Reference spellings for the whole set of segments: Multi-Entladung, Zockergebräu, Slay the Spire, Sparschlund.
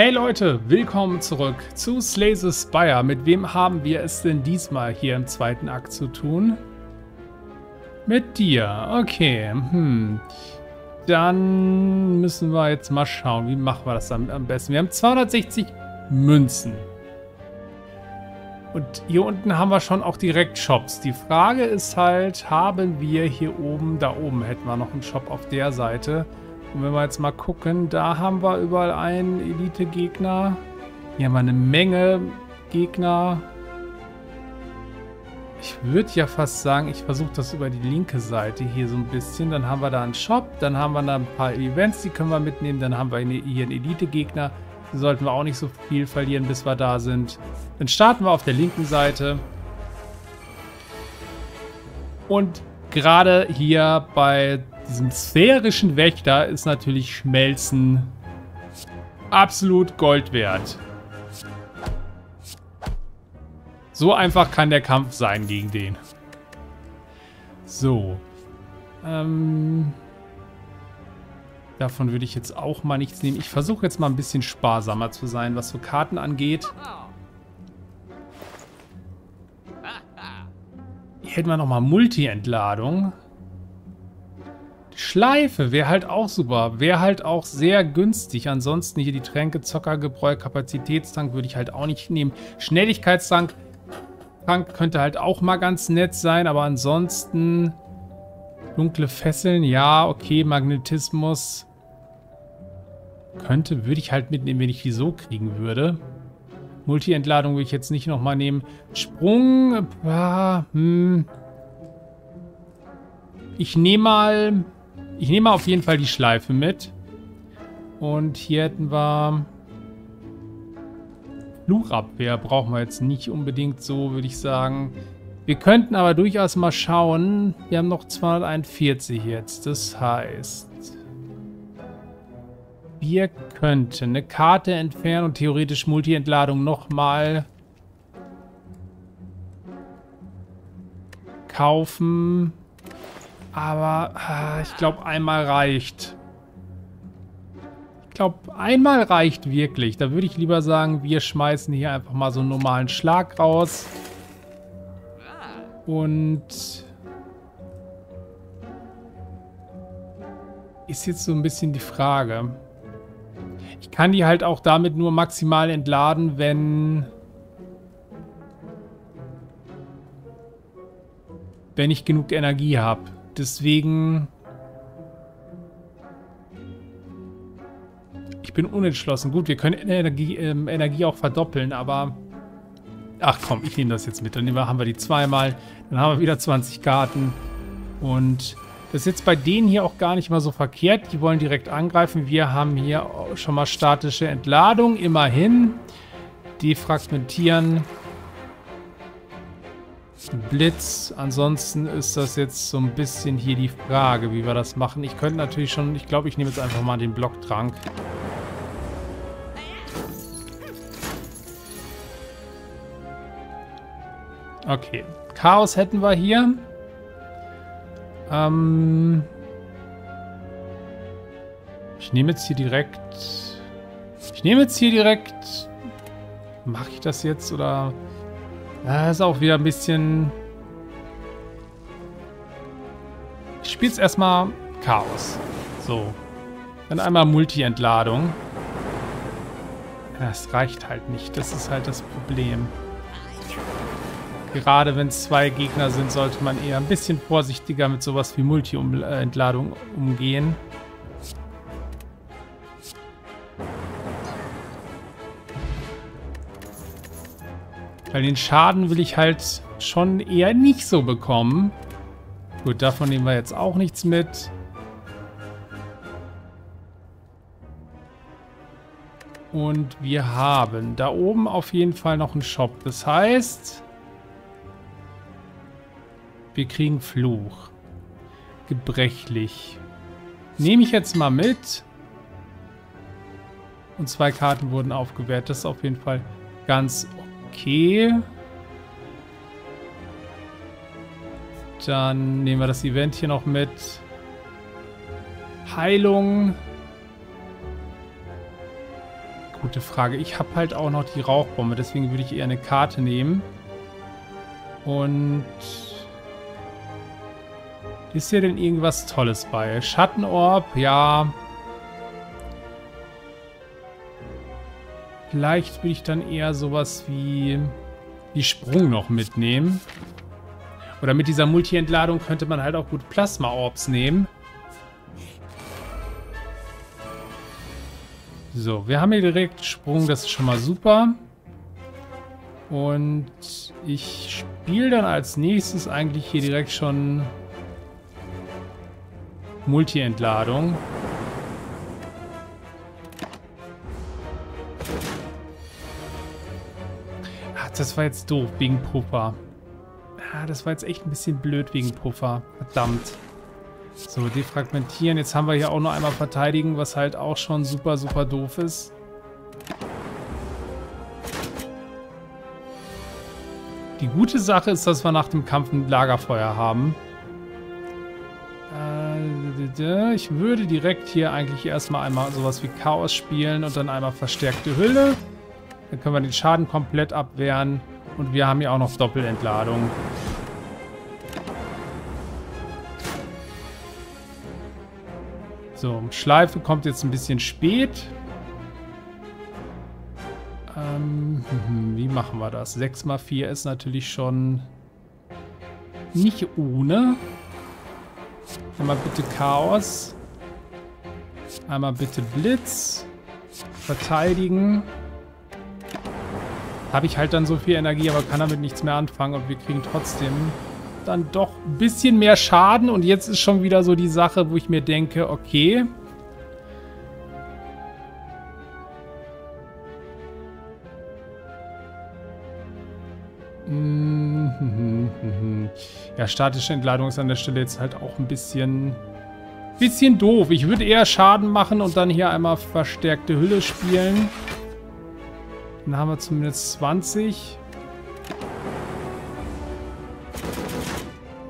Hey Leute, willkommen zurück zu Slay the Spire. Mit wem haben wir es denn diesmal hier im zweiten Akt zu tun? Mit dir, okay. Dann müssen wir jetzt mal schauen, wie machen wir das dann am besten. Wir haben 260 Münzen. Und hier unten haben wir schon auch direkt Shops. Die Frage ist halt, haben wir hier oben, da oben hätten wir noch einen Shop auf der Seite. Und wenn wir jetzt mal gucken, da haben wir überall einen Elite-Gegner. Hier haben wir eine Menge Gegner. Ich würde ja fast sagen, ich versuche das über die linke Seite hier so ein bisschen. Dann haben wir da einen Shop, dann haben wir da ein paar Events, die können wir mitnehmen. Dann haben wir hier einen Elite-Gegner. Da sollten wir auch nicht so viel verlieren, bis wir da sind. Dann starten wir auf der linken Seite. Und gerade hier bei diesem sphärischen Wächter ist natürlich Schmelzen absolut Gold wert. So einfach kann der Kampf sein gegen den. So. Davon würde ich jetzt auch mal nichts nehmen. Ich versuche jetzt mal ein bisschen sparsamer zu sein, was so Karten angeht. Hier hätten wir nochmal Multi-Entladung. Schleife wäre halt auch super, wäre halt auch sehr günstig. Ansonsten hier die Tränke, Zockergebräu, Kapazitätstank würde ich halt auch nicht nehmen. Schnelligkeitstank könnte halt auch mal ganz nett sein, aber ansonsten dunkle Fesseln, ja, okay, Magnetismus könnte, würde ich halt mitnehmen, wenn ich die so kriegen würde. Multi-Entladung würde ich jetzt nicht nochmal nehmen. Sprung, Ich nehme mal auf jeden Fall die Schleife mit. Und hier hätten wir Flurabwehr, brauchen wir jetzt nicht unbedingt so, würde ich sagen. Wir könnten aber durchaus mal schauen. Wir haben noch 241 jetzt. Das heißt, wir könnten eine Karte entfernen und theoretisch Multi-Entladung nochmal kaufen. Aber ich glaube, einmal reicht. Ich glaube, einmal reicht wirklich. Da würde ich lieber sagen, wir schmeißen hier einfach mal so einen normalen Schlag raus. Und ist jetzt so ein bisschen die Frage. Ich kann die halt auch damit nur maximal entladen, wenn ich genug Energie habe. Deswegen, ich bin unentschlossen. Gut, wir können Energie auch verdoppeln, aber ach komm, ich nehme das jetzt mit. Dann haben wir die zweimal, dann haben wir wieder 20 Karten. Und das ist jetzt bei denen hier auch gar nicht mal so verkehrt. Die wollen direkt angreifen. Wir haben hier schon mal statische Entladung, immerhin. Defragmentieren. Blitz. Ansonsten ist das jetzt so ein bisschen hier die Frage, wie wir das machen. Ich könnte natürlich schon, ich glaube, ich nehme jetzt einfach mal den Blocktrank. Okay. Chaos hätten wir hier. Ich nehme jetzt hier direkt... Mache ich das jetzt oder... Das ist auch wieder ein bisschen... Ich spiele jetzt erstmal Chaos. So. Dann einmal Multi-Entladung. Das reicht halt nicht. Das ist halt das Problem. Gerade wenn es zwei Gegner sind, sollte man eher ein bisschen vorsichtiger mit sowas wie Multi-Entladung umgehen. Weil den Schaden will ich halt schon eher nicht so bekommen. Gut, davon nehmen wir jetzt auch nichts mit. Und wir haben da oben auf jeden Fall noch einen Shop. Das heißt, wir kriegen Fluch. Gebrechlich. Nehme ich jetzt mal mit. Und 2 Karten wurden aufgewertet. Das ist auf jeden Fall ganz okay. Okay. Dann nehmen wir das Event hier noch mit. Heilung. Gute Frage. Ich habe halt auch noch die Rauchbombe, deswegen würde ich eher eine Karte nehmen. Und ist hier denn irgendwas Tolles bei? Schattenorb, ja. Vielleicht will ich dann eher sowas wie die Sprung noch mitnehmen. Oder mit dieser Multi-Entladung könnte man halt auch gut Plasma-Orbs nehmen. So, wir haben hier direkt Sprung, das ist schon mal super. Und ich spiele dann als nächstes eigentlich hier direkt schon Multi-Entladung. Ach, das war jetzt doof wegen Puffer. Ah, das war jetzt echt ein bisschen blöd wegen Puffer. Verdammt. So, defragmentieren. Jetzt haben wir hier auch noch einmal verteidigen, was halt auch schon super, super doof ist. Die gute Sache ist, dass wir nach dem Kampf ein Lagerfeuer haben. Ich würde direkt hier eigentlich erstmal einmal sowas wie Chaos spielen und dann einmal verstärkte Hülle. Dann können wir den Schaden komplett abwehren. Und wir haben hier auch noch Doppelentladung. So, Schleife kommt jetzt ein bisschen spät. Wie machen wir das? 6×4 ist natürlich schon nicht ohne. Einmal bitte Chaos. Einmal bitte Blitz. Verteidigen. Habe ich halt dann so viel Energie, aber kann damit nichts mehr anfangen. Und wir kriegen trotzdem dann doch ein bisschen mehr Schaden. Und jetzt ist schon wieder so die Sache, wo ich mir denke, okay. Ja, statische Entladung ist an der Stelle jetzt halt auch ein bisschen doof. Ich würde eher Schaden machen und dann hier einmal verstärkte Hülle spielen. Dann haben wir zumindest 20.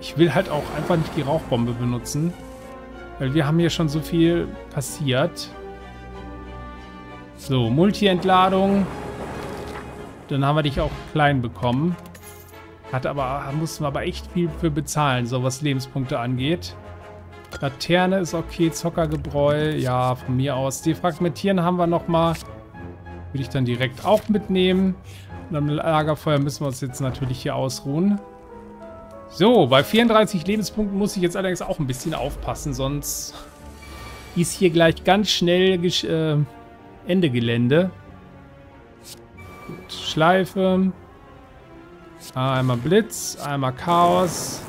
Ich will halt auch einfach nicht die Rauchbombe benutzen, weil wir haben hier schon so viel passiert. So, Multi-Entladung. Dann haben wir dich auch klein bekommen. Mussten wir aber echt viel für bezahlen, so was Lebenspunkte angeht. Laterne ist okay, Zockergebräu, ja, von mir aus. Defragmentieren haben wir nochmal. Würde ich dann direkt auch mitnehmen. Und am Lagerfeuer müssen wir uns jetzt natürlich hier ausruhen. So, bei 34 Lebenspunkten muss ich jetzt allerdings auch ein bisschen aufpassen, sonst ist hier gleich ganz schnell Ende Gelände. Gut, Schleife. Einmal Blitz, einmal Chaos.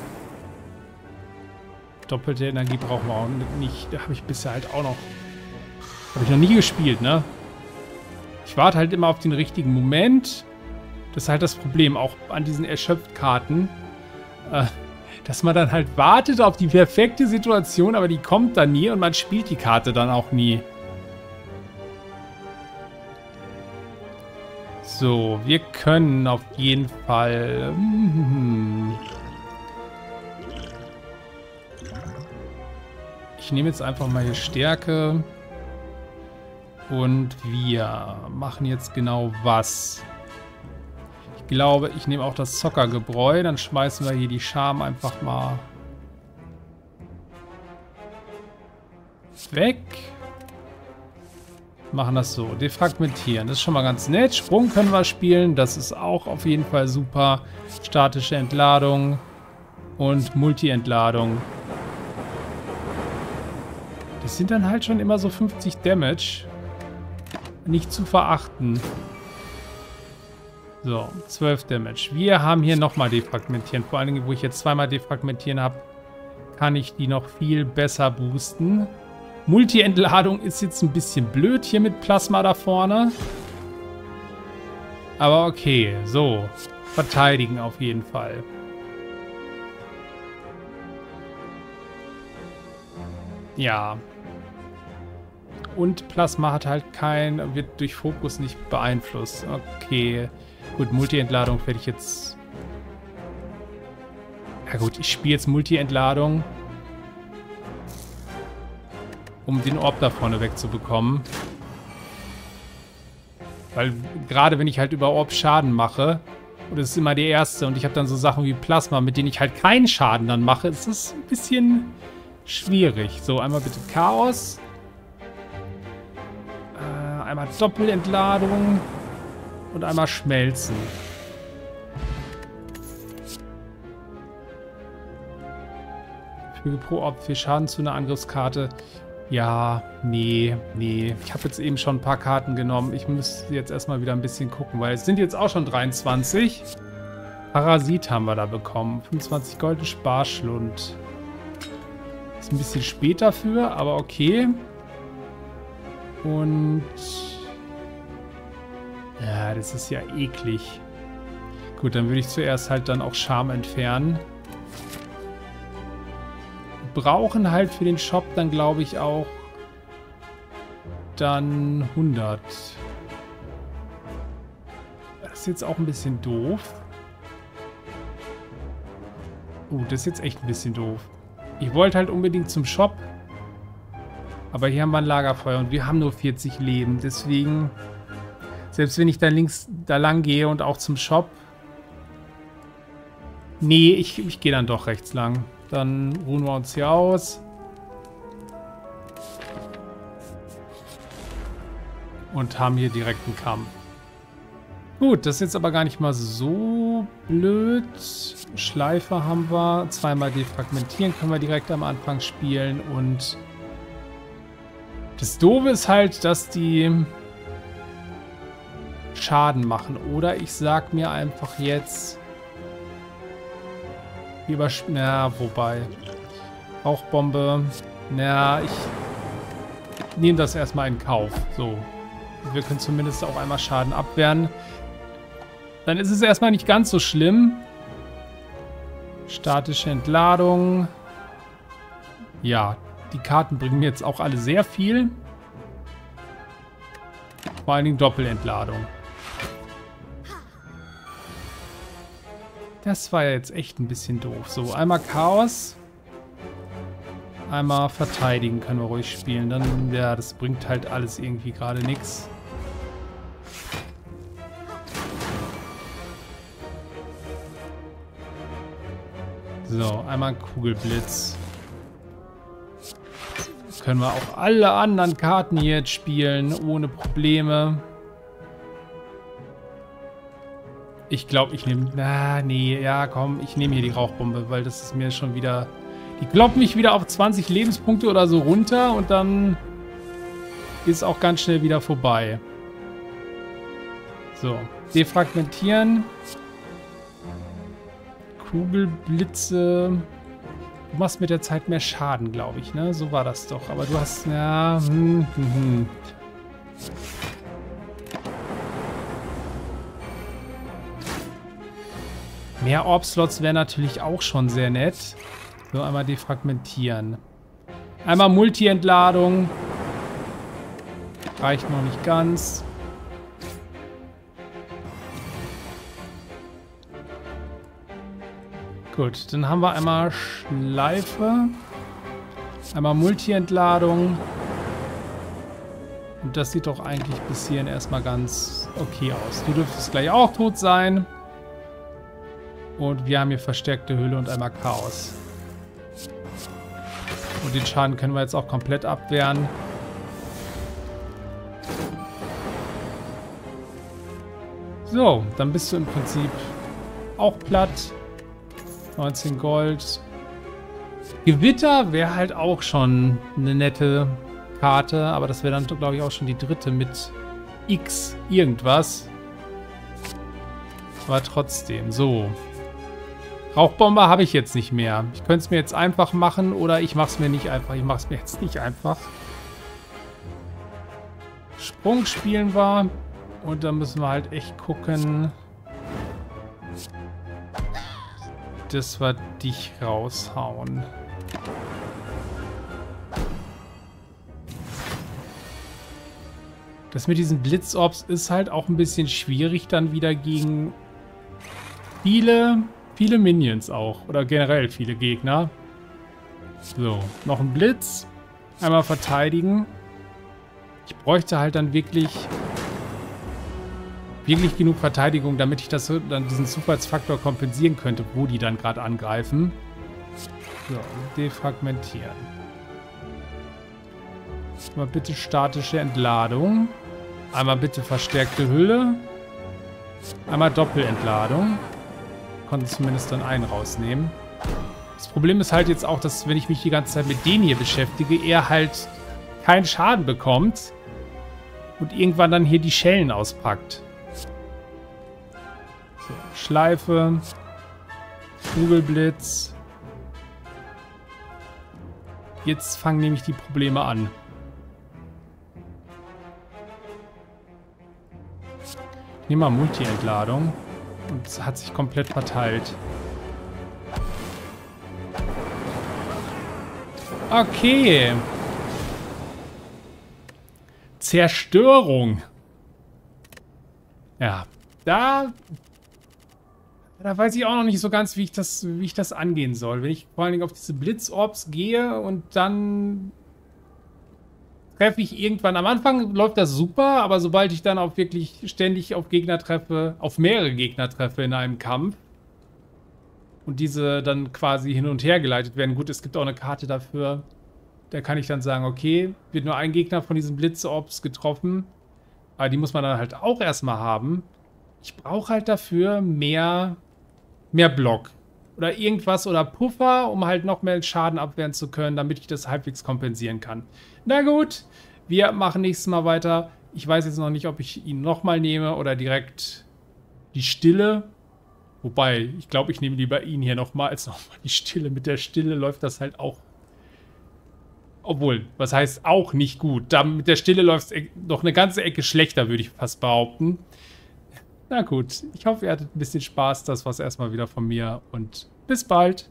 Doppelte Energie brauchen wir auch nicht. Da habe ich bisher halt auch noch... Habe ich noch nie gespielt, ne? Ich warte halt immer auf den richtigen Moment. Das ist halt das Problem, auch an diesen Erschöpft-Karten. Dass man dann halt wartet auf die perfekte Situation, aber die kommt dann nie und man spielt die Karte dann auch nie. So, wir können auf jeden Fall... Ich nehme jetzt einfach mal hier Stärke... Und wir machen jetzt genau was. Ich glaube, ich nehme auch das Zockergebräu. Dann schmeißen wir hier die Scham einfach mal weg. Machen das so. Defragmentieren. Das ist schon mal ganz nett. Sprung können wir spielen. Das ist auch auf jeden Fall super. Statische Entladung und Multi-Entladung. Das sind dann halt schon immer so 50 Damage. Nicht zu verachten. So, 12 Damage. Wir haben hier nochmal defragmentieren. Vor allen Dingen, wo ich jetzt zweimal defragmentieren habe, kann ich die noch viel besser boosten. Multi-Entladung ist jetzt ein bisschen blöd hier mit Plasma da vorne. Aber okay, so. Verteidigen auf jeden Fall. Ja. Und Plasma hat halt wird durch Fokus nicht beeinflusst. Okay. Gut, Multi-Entladung werde ich jetzt... Ja gut, ich spiele jetzt Multi-Entladung. Um den Orb da vorne wegzubekommen. Weil gerade wenn ich halt über Orb Schaden mache, und das ist immer der erste, und ich habe dann so Sachen wie Plasma, mit denen ich halt keinen Schaden dann mache, ist das ein bisschen schwierig. So, einmal bitte Chaos. Einmal Doppelentladung und einmal Schmelzen. Füge pro Orb 4 Schaden zu einer Angriffskarte. Ja, nee. Ich habe jetzt eben schon ein paar Karten genommen. Ich müsste jetzt erstmal wieder ein bisschen gucken, weil es sind jetzt auch schon 23. Parasit haben wir da bekommen. 25 Gold, Sparschlund. Ist ein bisschen spät dafür, aber okay. Und... ja, das ist ja eklig. Gut, dann würde ich zuerst halt dann auch Scham entfernen. Brauchen halt für den Shop dann, glaube ich, auch dann 100. Das ist jetzt auch ein bisschen doof. Das ist jetzt echt ein bisschen doof. Ich wollte halt unbedingt zum Shop. Aber hier haben wir ein Lagerfeuer und wir haben nur 40 Leben. Deswegen, selbst wenn ich da links da lang gehe und auch zum Shop. Nee, ich gehe dann doch rechts lang. Dann ruhen wir uns hier aus. Und haben hier direkt einen Kampf. Gut, das ist jetzt aber gar nicht mal so blöd. Schleife haben wir. Zweimal defragmentieren können wir direkt am Anfang spielen. Und das Doofe ist halt, dass die Schaden machen. Oder ich sag mir einfach jetzt... Na, wobei. Rauchbombe. Na, ich nehme das erstmal in Kauf. So. Wir können zumindest auch einmal Schaden abwehren. Dann ist es erstmal nicht ganz so schlimm. Statische Entladung. Ja, die Karten bringen mir jetzt auch alle sehr viel. Vor allen Dingen Doppelentladung. Das war ja jetzt echt ein bisschen doof. So, einmal Chaos. Einmal verteidigen können wir ruhig spielen. Dann, ja, das bringt halt alles irgendwie gerade nichts. So, einmal Kugelblitz. Jetzt können wir auch alle anderen Karten hier jetzt spielen, ohne Probleme. Ich glaube, ich nehme... Na, nee, ja, komm, ich nehme hier die Rauchbombe, weil das ist mir schon wieder... Die kloppt mich wieder auf 20 Lebenspunkte oder so runter und dann ist auch ganz schnell wieder vorbei. So, defragmentieren. Kugelblitze. Du machst mit der Zeit mehr Schaden, glaube ich, ne? So war das doch. Aber du hast... Ja, Mehr Orb-Slots wäre natürlich auch schon sehr nett. So, einmal defragmentieren. Einmal Multi-Entladung. Reicht noch nicht ganz. Gut, dann haben wir einmal Schleife. Einmal Multi-Entladung. Und das sieht doch eigentlich bis hierhin erstmal ganz okay aus. Du dürftest gleich auch tot sein. Und wir haben hier verstärkte Hülle und einmal Chaos. Und den Schaden können wir jetzt auch komplett abwehren. So, dann bist du im Prinzip auch platt. 19 Gold. Gewitter wäre halt auch schon eine nette Karte. Aber das wäre dann, glaube ich, auch schon die dritte mit X irgendwas. Aber trotzdem, so. Rauchbomber habe ich jetzt nicht mehr. Ich könnte es mir jetzt einfach machen oder ich mache es mir nicht einfach. Ich mache es mir jetzt nicht einfach. Sprung spielen wir. Und dann müssen wir halt echt gucken, dass wir dich raushauen. Das mit diesen Blitzorbs ist halt auch ein bisschen schwierig dann wieder gegen viele Minions auch. Oder generell viele Gegner. So, noch ein Blitz. Einmal verteidigen. Ich bräuchte halt dann wirklich wirklich genug Verteidigung, damit ich das, dann diesen Zufallsfaktor kompensieren könnte, wo die dann gerade angreifen. So, defragmentieren. Mal bitte statische Entladung. Einmal bitte verstärkte Hülle. Einmal Doppelentladung. Konnten zumindest dann einen rausnehmen. Das Problem ist halt jetzt auch, dass wenn ich mich die ganze Zeit mit denen hier beschäftige, er halt keinen Schaden bekommt und irgendwann dann hier die Schellen auspackt. So, Schleife. Kugelblitz. Jetzt fangen nämlich die Probleme an. Ich nehme mal Multi-Entladung. Und es hat sich komplett verteilt. Okay. Zerstörung. Ja, da weiß ich auch noch nicht so ganz, wie ich das angehen soll. Wenn ich vor allen Dingen auf diese Blitzorbs gehe und dann treffe ich irgendwann. Am Anfang läuft das super, aber sobald ich dann auch wirklich ständig auf Gegner treffe, auf mehrere Gegner treffe in einem Kampf und diese dann quasi hin und her geleitet werden. Gut, es gibt auch eine Karte dafür. Da kann ich dann sagen, okay, wird nur ein Gegner von diesen Blitzorbs getroffen. Aber die muss man dann halt auch erstmal haben. Ich brauche halt dafür mehr Block. Oder irgendwas oder Puffer, um halt noch mehr Schaden abwehren zu können, damit ich das halbwegs kompensieren kann. Na gut, wir machen nächstes Mal weiter. Ich weiß jetzt noch nicht, ob ich ihn nochmal nehme oder direkt die Stille. Wobei, ich glaube, ich nehme lieber ihn hier nochmal als nochmal die Stille. Mit der Stille läuft das halt auch. Obwohl, was heißt auch nicht gut? Da mit der Stille läuft es noch eine ganze Ecke schlechter, würde ich fast behaupten. Na gut, ich hoffe, ihr hattet ein bisschen Spaß. Das war es erstmal wieder von mir und bis bald.